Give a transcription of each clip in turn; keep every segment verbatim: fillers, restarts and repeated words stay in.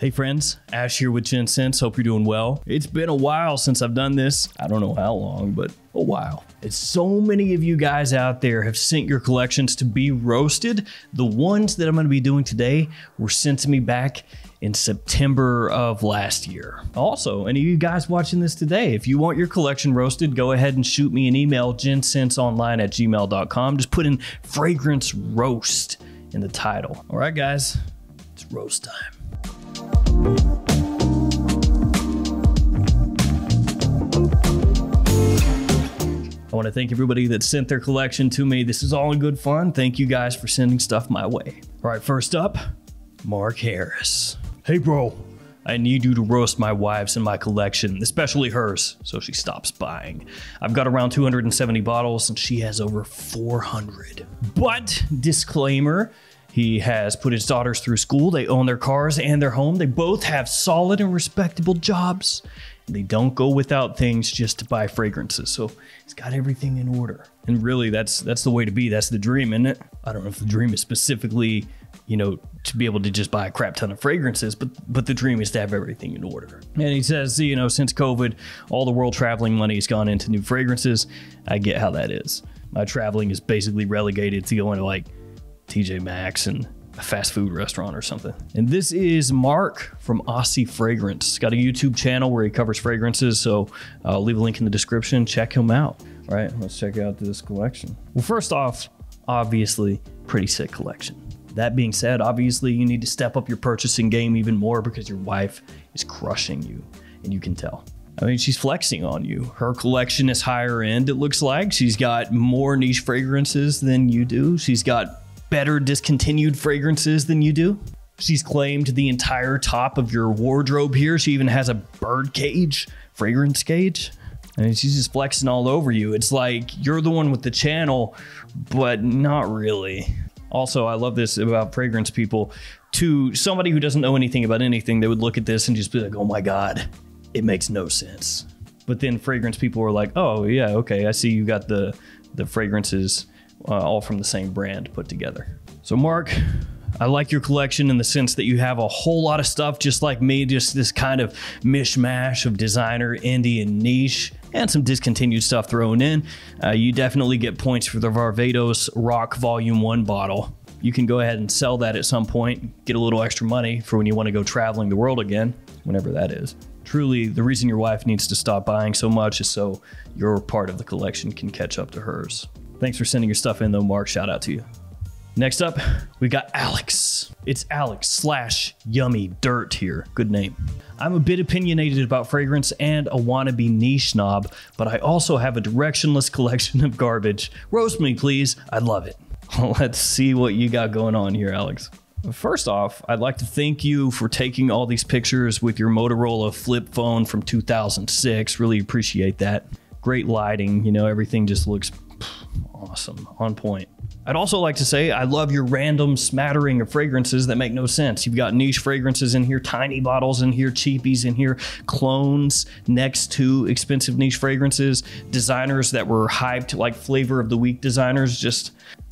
Hey friends, Ash here with Gen Sense. Hope you're doing well. It's been a while since I've done this. I don't know how long, but a while. It's so many of you guys out there have sent your collections to be roasted. The ones that I'm going to be doing today were sent to me back in September of last year. Also, any of you guys watching this today, if you want your collection roasted, go ahead and shoot me an email, gensenseonline at gmail dot com. Just put in fragrance roast in the title. All right, guys, it's roast time. I want to thank everybody that sent their collection to me. This is all in good fun. Thank you guys for sending stuff my way. All right, first up, Mark Harris. Hey bro, I need you to roast my wives in my collection, especially hers, so she stops buying. I've got around two hundred seventy bottles and she has over four hundred. But disclaimer, he has put his daughters through school. They own their cars and their home. They both have solid and respectable jobs. They don't go without things just to buy fragrances. So he's got everything in order. And really, that's that's the way to be. That's the dream, isn't it? I don't know if the dream is specifically, you know, to be able to just buy a crap ton of fragrances, but but the dream is to have everything in order. And he says, you know, since COVID, all the world traveling money has gone into new fragrances. I get how that is. My traveling is basically relegated to going to like T J Maxx and a fast food restaurant or something. And this is Mark from Aussie Fragrance. He's got a YouTube channel where he covers fragrances, so I'll leave a link in the description. Check him out. All right, let's check out this collection. Well, first off, obviously, pretty sick collection. That being said, obviously, you need to step up your purchasing game even more because your wife is crushing you, and you can tell. I mean, she's flexing on you. Her collection is higher end, it looks like. She's got more niche fragrances than you do. She's got better discontinued fragrances than you do. She's claimed the entire top of your wardrobe here. She even has a bird cage, fragrance cage. And she's just flexing all over you. It's like you're the one with the channel, but not really. Also, I love this about fragrance people. To somebody who doesn't know anything about anything, they would look at this and just be like, oh my God, it makes no sense. But then fragrance people are like, oh yeah, okay, I see you got the, the fragrances Uh, all from the same brand put together. So Mark, I like your collection in the sense that you have a whole lot of stuff just like me, just this kind of mishmash of designer, indie, and niche, and some discontinued stuff thrown in. Uh, you definitely get points for the Varvatos Rock Volume one bottle. You can go ahead and sell that at some point, get a little extra money for when you want to go traveling the world again, whenever that is. Truly, the reason your wife needs to stop buying so much is so your part of the collection can catch up to hers. Thanks for sending your stuff in though, Mark. Shout out to you. Next up, we got Alex. It's Alex slash Yummy Dirt here. Good name. I'm a bit opinionated about fragrance and a wannabe niche snob, but I also have a directionless collection of garbage. Roast me, please. I love it. Let's see what you got going on here, Alex. First off, I'd like to thank you for taking all these pictures with your Motorola flip phone from two thousand six. Really appreciate that. Great lighting. You know, everything just looks awesome, on point. I'd also like to say I love your random smattering of fragrances that make no sense. You've got niche fragrances in here, tiny bottles in here, cheapies in here, clones next to expensive niche fragrances, designers that were hyped like flavor of the week designers, just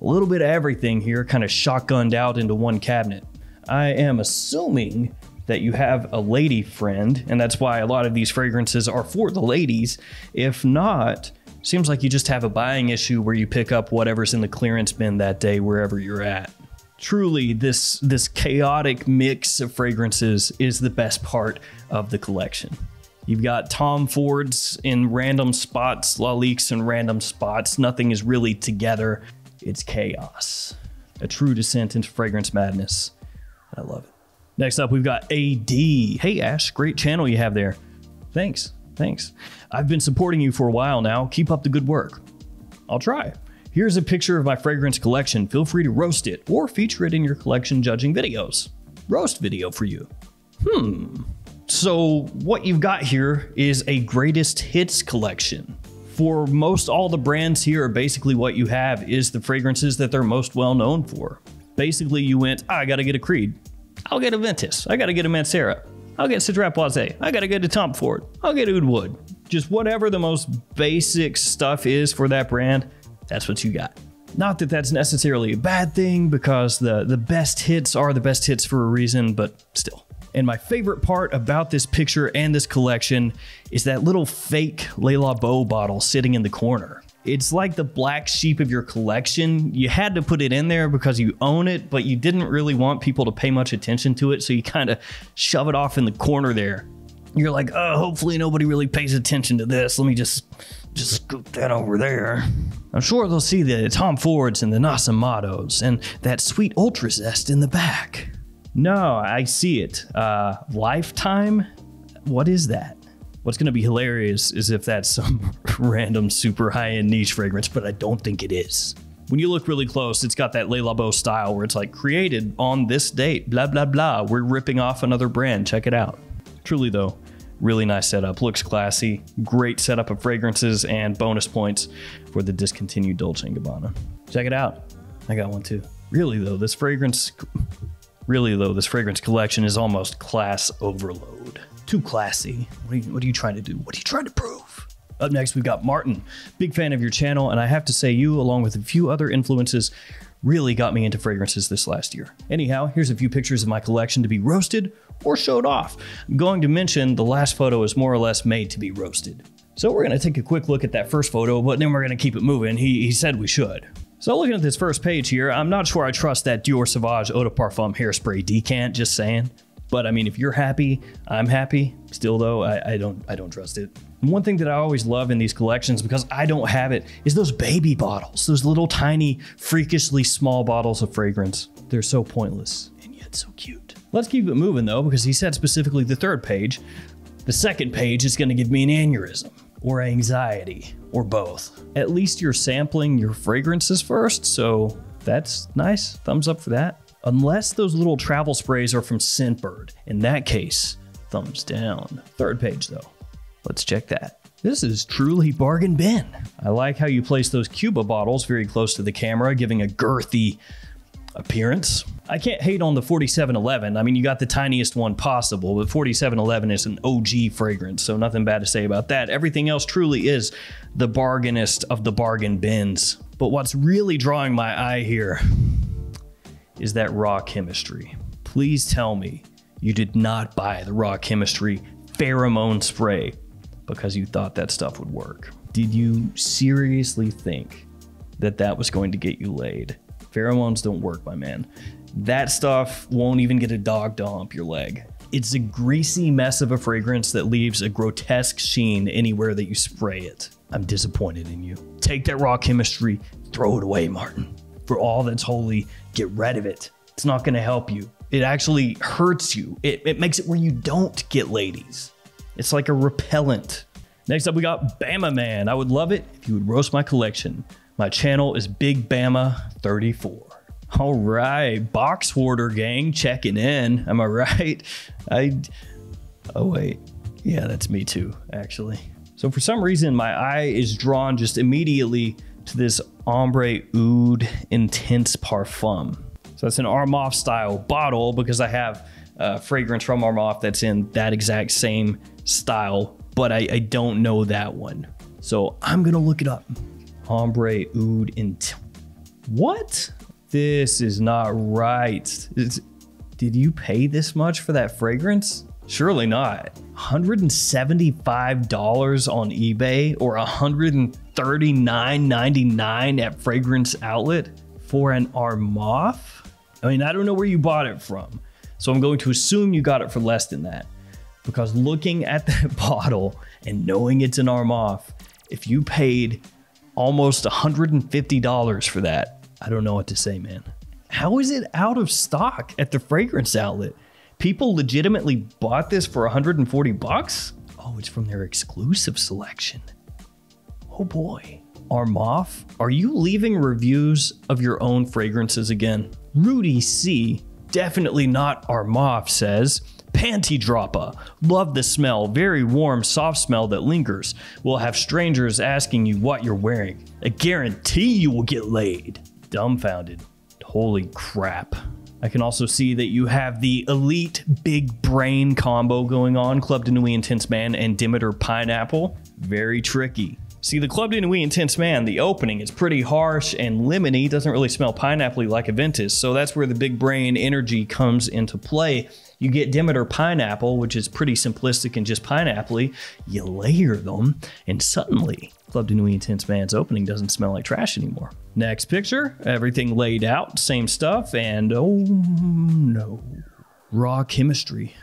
a little bit of everything here kind of shotgunned out into one cabinet. I am assuming that you have a lady friend, and that's why a lot of these fragrances are for the ladies. If not, seems like you just have a buying issue where you pick up whatever's in the clearance bin that day, wherever you're at. Truly, this, this chaotic mix of fragrances is the best part of the collection. You've got Tom Fords in random spots, Laliques in random spots. Nothing is really together. It's chaos. A true descent into fragrance madness. I love it. Next up, we've got A D. Hey, Ash, great channel you have there. Thanks. Thanks. I've been supporting you for a while now. Keep up the good work. I'll try. Here's a picture of my fragrance collection. Feel free to roast it or feature it in your collection judging videos. Roast video for you. Hmm. So what you've got here is a greatest hits collection. For most all the brands here, basically what you have is the fragrances that they're most well known for. Basically you went, I gotta get a Creed. I'll get Aventus. I gotta get a Mancera. I'll get Sidrapoise. I gotta get a Tom Ford. I'll get Oudwood. Just whatever the most basic stuff is for that brand, that's what you got. Not that that's necessarily a bad thing because the, the best hits are the best hits for a reason, but still. And my favorite part about this picture and this collection is that little fake Le Labo bottle sitting in the corner. It's like the black sheep of your collection. You had to put it in there because you own it, but you didn't really want people to pay much attention to it, so you kind of shove it off in the corner there. You're like, oh, hopefully nobody really pays attention to this. Let me just, just scoop that over there. I'm sure they'll see the Tom Fords and the Nasomatos and that sweet Ultra Zest in the back. No, I see it. Uh, lifetime? What is that? What's gonna be hilarious is if that's some random super high-end niche fragrance, but I don't think it is. When you look really close, it's got that Le Labo style where it's like created on this date, blah, blah, blah. We're ripping off another brand, check it out. Truly though, really nice setup, looks classy, great setup of fragrances, and bonus points for the discontinued Dolce and Gabbana. Check it out, I got one too. Really though, this fragrance, really though, this fragrance collection is almost class overload. Too classy. What are you, what are you trying to do? What are you trying to prove? Up next, we've got Martin. Big fan of your channel, and I have to say you, along with a few other influences, really got me into fragrances this last year. Anyhow, here's a few pictures of my collection to be roasted or showed off. I'm going to mention the last photo is more or less made to be roasted. So we're gonna take a quick look at that first photo, but then we're gonna keep it moving. He, he said we should. So looking at this first page here, I'm not sure I trust that Dior Sauvage Eau de Parfum hairspray decant, just saying. But I mean, if you're happy, I'm happy. Still though, I, I don't I don't trust it. And one thing that I always love in these collections, because I don't have it, is those baby bottles. Those little tiny, freakishly small bottles of fragrance. They're so pointless and yet so cute. Let's keep it moving though, because he said specifically the third page. The second page is gonna give me an aneurysm or anxiety or both. At least you're sampling your fragrances first, so that's nice. Thumbs up for that. Unless those little travel sprays are from Scentbird. In that case, thumbs down. Third page though, let's check that. This is truly bargain bin. I like how you place those Cuba bottles very close to the camera, giving a girthy appearance. I can't hate on the forty-seven eleven. I mean, you got the tiniest one possible, but forty-seven eleven is an O G fragrance, so nothing bad to say about that. Everything else truly is the bargainest of the bargain bins. But what's really drawing my eye here is that Raw Chemistry. Please tell me you did not buy the Raw Chemistry pheromone spray because you thought that stuff would work. Did you seriously think that that was going to get you laid? Pheromones don't work, my man. That stuff won't even get a dog to hump your leg. It's a greasy mess of a fragrance that leaves a grotesque sheen anywhere that you spray it. I'm disappointed in you. Take that Raw Chemistry, throw it away, Martin. For all that's holy, get rid of it. It's not gonna help you. It actually hurts you. It, it makes it where you don't get ladies. It's like a repellent. Next up, we got Bama Man. I would love it if you would roast my collection. My channel is Big Bama thirty-four. All right, box hoarder gang checking in. Am I right? I, oh wait. Yeah, that's me too, actually. So for some reason, my eye is drawn just immediately to this Ombre Oud Intense Parfum. So that's an Armaf style bottle because I have a fragrance from Armaf that's in that exact same style, but I, I don't know that one. So I'm gonna look it up. Ombre Oud Intense. What? This is not right. It's, did you pay this much for that fragrance? Surely not. one hundred seventy-five dollars on eBay or one hundred thirty-nine ninety-nine at Fragrance Outlet for an Armaf? I mean, I don't know where you bought it from, so I'm going to assume you got it for less than that, because looking at that bottle and knowing it's an Armaf, if you paid almost one hundred fifty dollars for that, I don't know what to say, man. How is it out of stock at the Fragrance Outlet? People legitimately bought this for one hundred forty bucks? Oh, it's from their exclusive selection. Oh boy. Armaf, are you leaving reviews of your own fragrances again? Rudy C, definitely not Armaf, says, Panty Dropper, love the smell, very warm, soft smell that lingers. We'll have strangers asking you what you're wearing. I guarantee you will get laid. Dumbfounded. Holy crap. I can also see that you have the elite big brain combo going on, Club de Nuit Intense Man and Demeter Pineapple. Very tricky. See, the Club de Nuit Intense Man, the opening is pretty harsh and lemony, doesn't really smell pineapple-y like Aventus, so that's where the big brain energy comes into play. You get Demeter pineapple, which is pretty simplistic and just pineapple-y. You layer them, and suddenly Club de Nuit Intense Man's opening doesn't smell like trash anymore. Next picture, everything laid out, same stuff, and oh no. Raw Chemistry.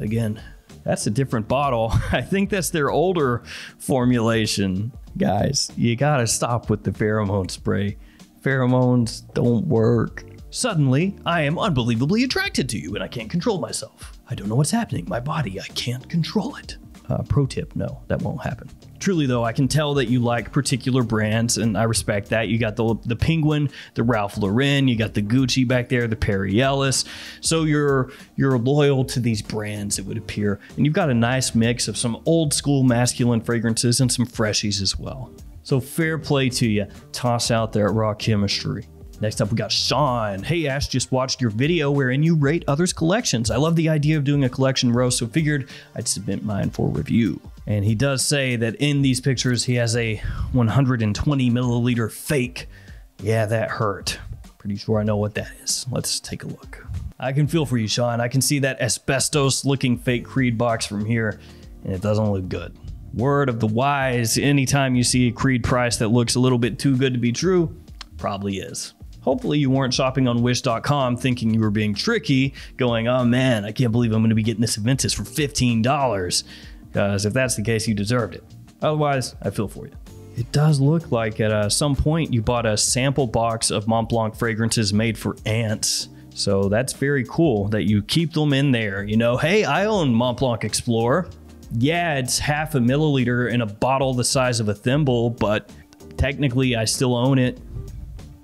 Again, that's a different bottle. I think that's their older formulation. Guys, you gotta stop with the pheromone spray. Pheromones don't work. Suddenly, I am unbelievably attracted to you and I can't control myself. I don't know what's happening. My body, I can't control it. Uh, pro tip, no, that won't happen. Truly though, I can tell that you like particular brands and I respect that. You got the, the Penguin, the Ralph Lauren, you got the Gucci back there, the Perry Ellis. So you're, you're loyal to these brands, it would appear. And you've got a nice mix of some old school masculine fragrances and some freshies as well. So fair play to you. Toss out there at Raw Chemistry. Next up, we got Sean. Hey Ash, just watched your video wherein you rate others' collections. I love the idea of doing a collection row, so figured I'd submit mine for review. And he does say that in these pictures, he has a one hundred twenty milliliter fake. Yeah, that hurt. Pretty sure I know what that is. Let's take a look. I can feel for you, Sean. I can see that asbestos looking fake Creed box from here, and it doesn't look good. Word of the wise, anytime you see a Creed price that looks a little bit too good to be true, probably is. Hopefully you weren't shopping on wish dot com thinking you were being tricky, going, oh man, I can't believe I'm gonna be getting this Aventus for fifteen dollars. Because if that's the case, you deserved it. Otherwise, I feel for you. It does look like at uh, some point you bought a sample box of Mont Blanc fragrances made for ants. So that's very cool that you keep them in there. You know, hey, I own Mont Blanc Explorer. Yeah, it's half a milliliter in a bottle the size of a thimble, but technically I still own it.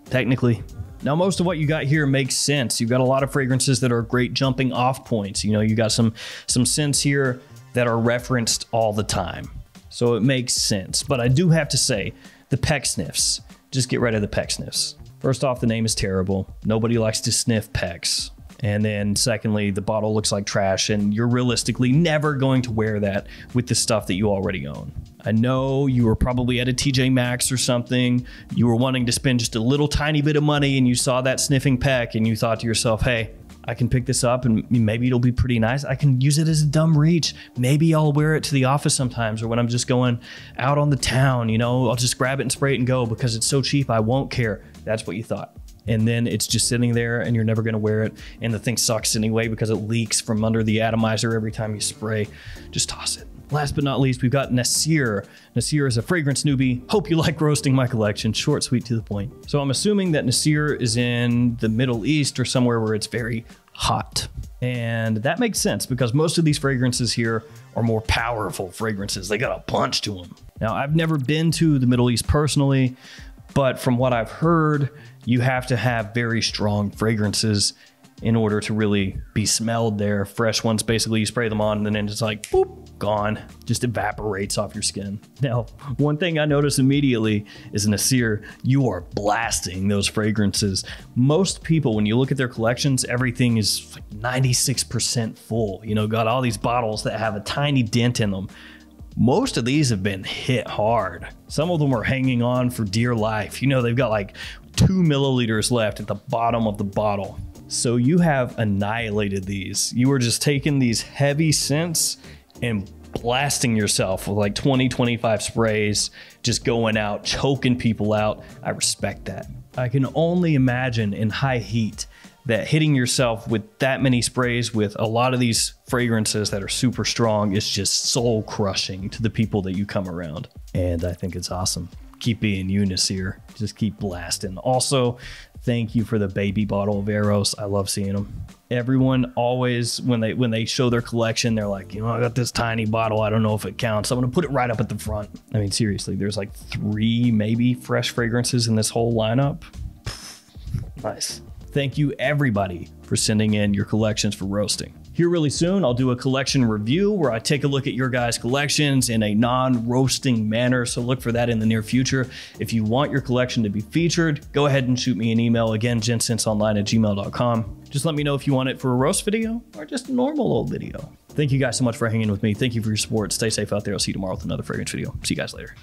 Technically. Now, most of what you got here makes sense. You've got a lot of fragrances that are great jumping off points. You know, you got some, some scents here that are referenced all the time. So it makes sense. But I do have to say, the Pecksniffs, just get rid of the Pecksniffs. First off, the name is terrible. Nobody likes to sniff Pecks. And then secondly, the bottle looks like trash and you're realistically never going to wear that with the stuff that you already own. I know you were probably at a T J Maxx or something. You were wanting to spend just a little tiny bit of money and you saw that sniffing Peck and you thought to yourself, hey, I can pick this up and maybe it'll be pretty nice. I can use it as a dumb reach. Maybe I'll wear it to the office sometimes or when I'm just going out on the town, you know, I'll just grab it and spray it and go because it's so cheap, I won't care. That's what you thought. And then it's just sitting there and you're never gonna wear it. And the thing sucks anyway because it leaks from under the atomizer every time you spray. Just toss it. Last but not least, we've got Nasir. Nasir is a fragrance newbie. Hope you like roasting my collection. Short, sweet, to the point. So I'm assuming that Nasir is in the Middle East or somewhere where it's very hot. And that makes sense because most of these fragrances here are more powerful fragrances. They got a punch to them. Now, I've never been to the Middle East personally, but from what I've heard, you have to have very strong fragrances in order to really be smelled there. Fresh ones, basically you spray them on and then it's like, boop, gone. Just evaporates off your skin. Now, one thing I noticed immediately is Nasir, you are blasting those fragrances. Most people, when you look at their collections, everything is like ninety-six percent full. You know, got all these bottles that have a tiny dent in them. Most of these have been hit hard. Some of them are hanging on for dear life. You know, they've got like two milliliters left at the bottom of the bottle. So you have annihilated these. You were just taking these heavy scents and blasting yourself with like twenty, twenty-five sprays, just going out, choking people out. I respect that. I can only imagine in high heat that hitting yourself with that many sprays with a lot of these fragrances that are super strong is just soul crushing to the people that you come around. And I think it's awesome. Keep being you, Nasir. Just keep blasting. Also, thank you for the baby bottle of Eros. I love seeing them. Everyone always, when they when they show their collection, they're like, you know, I got this tiny bottle. I don't know if it counts. I'm gonna put it right up at the front. I mean, seriously, there's like three maybe fresh fragrances in this whole lineup. Nice. Thank you everybody for sending in your collections for roasting. Here really soon, I'll do a collection review where I take a look at your guys' collections in a non-roasting manner, so look for that in the near future. If you want your collection to be featured, go ahead and shoot me an email, again, gen sense online at gmail dot com. Just let me know if you want it for a roast video or just a normal old video. Thank you guys so much for hanging with me. Thank you for your support. Stay safe out there. I'll see you tomorrow with another fragrance video. See you guys later.